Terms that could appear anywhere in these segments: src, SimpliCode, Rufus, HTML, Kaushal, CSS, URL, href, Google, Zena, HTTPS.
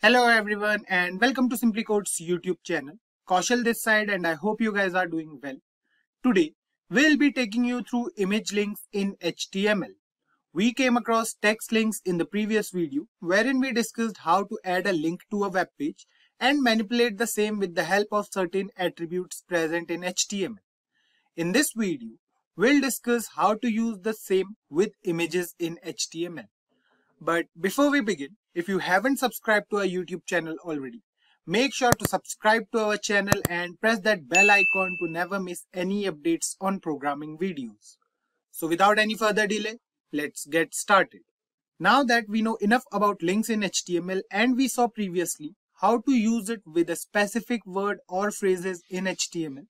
Hello everyone and welcome to SimpliCode's YouTube channel. Kaushal this side and I hope you guys are doing well. Today we'll be taking you through image links in HTML. We came across text links in the previous video wherein we discussed how to add a link to a web page and manipulate the same with the help of certain attributes present in HTML. In this video, we'll discuss how to use the same with images in HTML. But before we begin, if you haven't subscribed to our YouTube channel already, make sure to subscribe to our channel and press that bell icon to never miss any updates on programming videos. So without any further delay, let's get started. Now that we know enough about links in HTML and we saw previously how to use it with a specific word or phrases in HTML,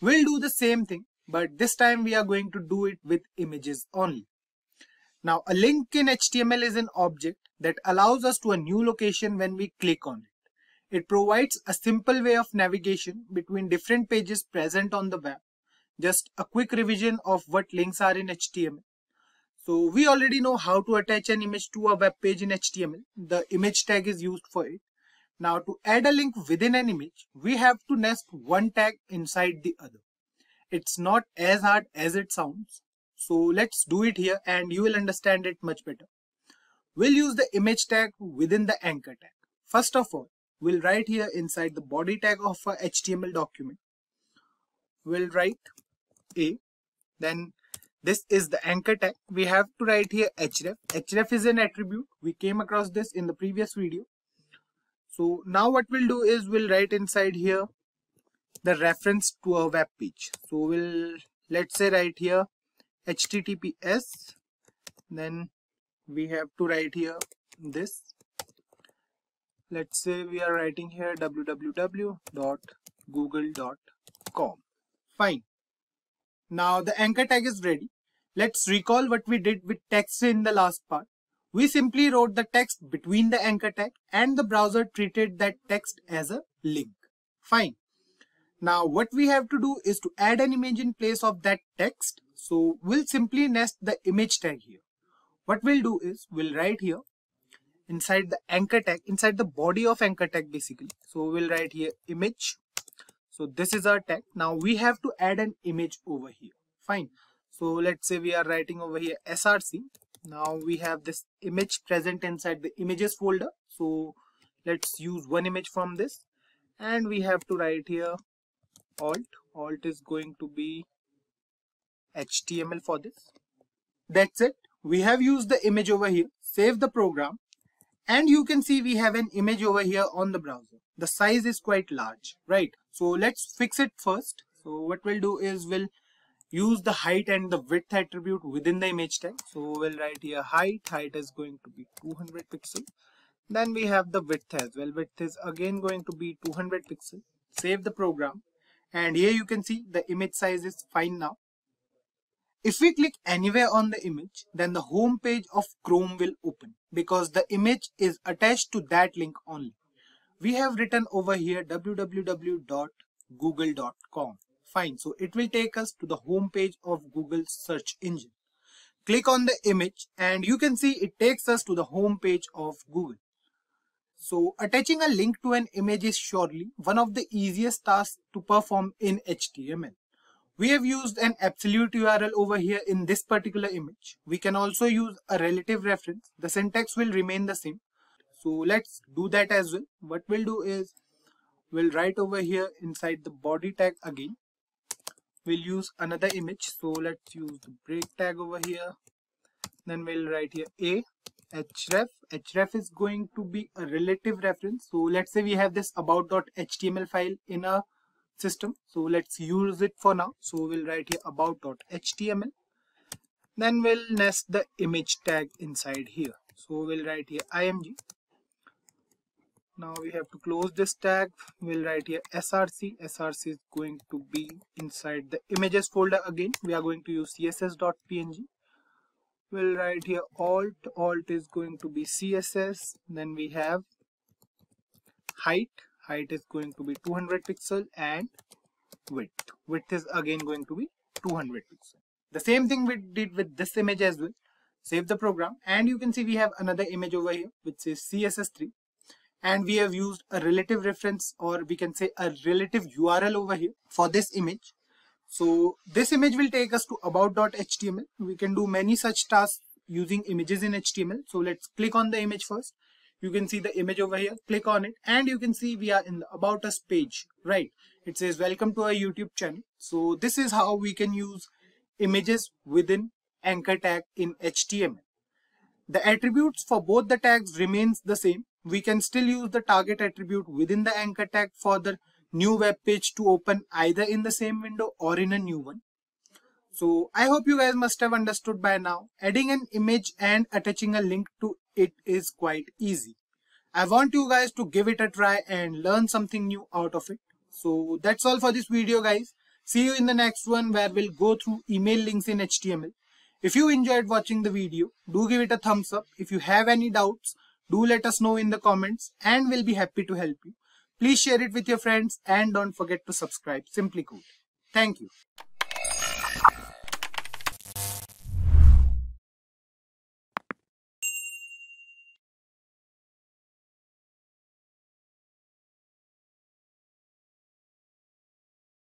we'll do the same thing, but this time we are going to do it with images only. Now, a link in HTML is an object that allows us to a new location when we click on it. It provides a simple way of navigation between different pages present on the web. Just a quick revision of what links are in HTML. So, we already know how to attach an image to a web page in HTML. The image tag is used for it. Now, to add a link within an image, we have to nest one tag inside the other. It's not as hard as it sounds. So let's do it here and you will understand it much better. We'll use the image tag within the anchor tag. First of all, we'll write here inside the body tag of a HTML document. We'll write A. Then this is the anchor tag. We have to write here href. Href is an attribute. We came across this in the previous video. So now what we'll do is we'll write inside here the reference to a web page. So we'll, let's say, write here HTTPS, then we have to write here this. Let's say we are writing here www.google.com. Fine. Now the anchor tag is ready. Let's recall what we did with text in the last part. We simply wrote the text between the anchor tag and the browser treated that text as a link. Fine. Now what we have to do is to add an image in place of that text. So we'll simply nest the image tag here. What we'll do is we'll write here inside the anchor tag, inside the body of anchor tag basically. So we'll write here image. So this is our tag. Now we have to add an image over here. Fine. So let's say we are writing over here src. Now we have this image present inside the images folder. So let's use one image from this and we have to write here alt is going to be HTML for this. That's it. We have used the image over here. Save the program and you can see we have an image over here on the browser. The size is quite large, right? So let's fix it first. So what we'll do is we'll use the height and the width attribute within the image tag. So we'll write here height is going to be 200 pixels. Then we have the width as well. Width is again going to be 200 pixels. Save the program and here you can see the image size is fine now. If we click anywhere on the image, then the home page of Chrome will open because the image is attached to that link only. We have written over here www.google.com. Fine. So it will take us to the home page of Google's search engine. Click on the image and you can see it takes us to the home page of Google. So attaching a link to an image is surely one of the easiest tasks to perform in HTML. We have used an absolute URL over here in this particular image. We can also use a relative reference. The syntax will remain the same. So let's do that as well. What we'll do is we'll write over here inside the body tag again. We'll use another image. So let's use the break tag over here. Then we'll write here a href. Href is going to be a relative reference. So let's say we have this about.html file in a system, so let's use it for now. So we'll write here about.html, then we'll nest the image tag inside here. So we'll write here img. Now we have to close this tag. We'll write here src. Src is going to be inside the images folder again. We are going to use css.png. we'll write here alt is going to be css. Then we have height is going to be 200 pixel and width is again going to be 200 pixel. The same thing we did with this image as well. Save the program and you can see we have another image over here which says css3. and we have used a relative reference, or we can say a relative URL over here for this image. So this image will take us to about.html. We can do many such tasks using images in HTML. So let's click on the image first. You can see the image over here, click on it, and you can see we are in the About Us page, right? It says welcome to our YouTube channel. So this is how we can use images within anchor tag in HTML. The attributes for both the tags remains the same. We can still use the target attribute within the anchor tag for the new web page to open either in the same window or in a new one. So I hope you guys must have understood by now. Adding an image and attaching a link to it is quite easy. I want you guys to give it a try and learn something new out of it. So that's all for this video, guys. See you in the next one, where we'll go through email links in HTML. If you enjoyed watching the video, do give it a thumbs up. If you have any doubts, do let us know in the comments and we'll be happy to help you. Please share it with your friends and don't forget to subscribe. SimpliCode. Thank you.